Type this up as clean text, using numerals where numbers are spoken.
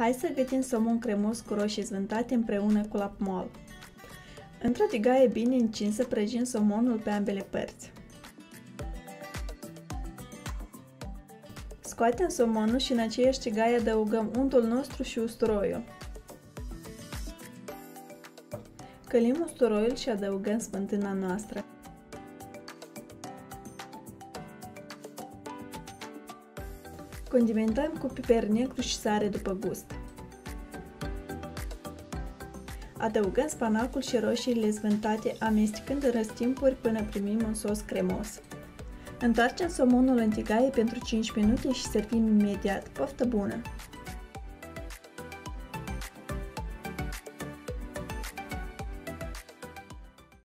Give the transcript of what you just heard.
Hai să gătim somon cremos cu roșii zvântate împreună cu lapmol. Într-o tigaie bine încinsă prăjim somonul pe ambele părți. Scoatem somonul și în aceeași tigaie adăugăm untul nostru și usturoiul. Călim usturoiul și adăugăm smântâna noastră. Condimentăm cu piper negru și sare după gust. Adăugăm spanacul și roșiile zvântate, amestecând în răstimpuri până primim un sos cremos. Întoarcem somonul în tigaie pentru 5 minute și servim imediat. Poftă bună!